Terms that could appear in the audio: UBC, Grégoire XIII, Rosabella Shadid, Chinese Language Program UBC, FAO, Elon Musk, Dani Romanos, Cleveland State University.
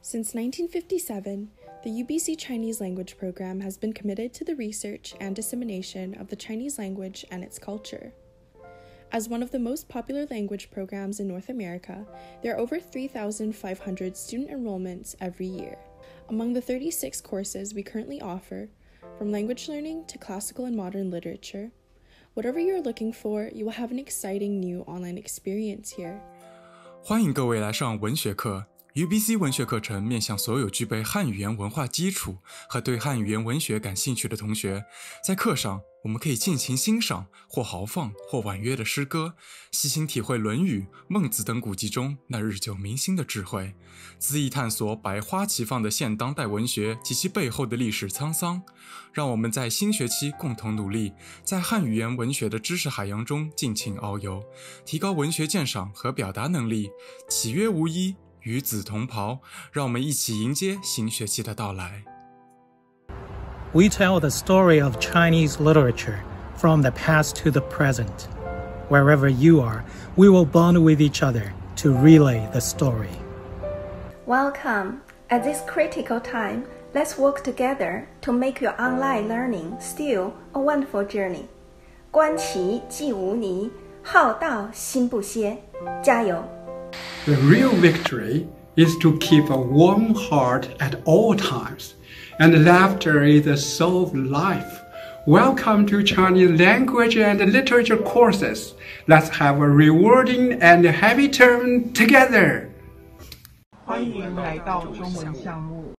Since 1957, the UBC Chinese Language Program has been committed to the research and dissemination of the Chinese language and its culture. As one of the most popular language programs in North America, there are over 3,500 student enrollments every year. Among the 36 courses we currently offer, from language learning to classical and modern literature, whatever you're looking for, you will have an exciting new online experience here. 欢迎各位来上文学课。 UBC 文学课程面向所有具备汉语言文化基础和对汉语言文学感兴趣的同学，在课上我们可以尽情欣赏或豪放或婉约的诗歌，细心体会《论语》、孟子等古籍中那日久弥新的智慧，恣意探索百花齐放的现当代文学及其背后的历史沧桑。让我们在新学期共同努力，在汉语言文学的知识海洋中尽情遨游，提高文学鉴赏和表达能力。岂曰无衣？ 与子同袍，让我们一起迎接新学期的到来。We tell the story of Chinese literature from the past to the present. Wherever you are, we will bond with each other to relay the story. Welcome. At this critical time, let's work together to make your online learning still a wonderful journey. 观其既无泥，好道心不歇。加油！ The real victory is to keep a warm heart at all times, and laughter is the soul of life. Welcome to Chinese language and literature courses. Let's have a rewarding and happy term together. 欢迎来到中文项目。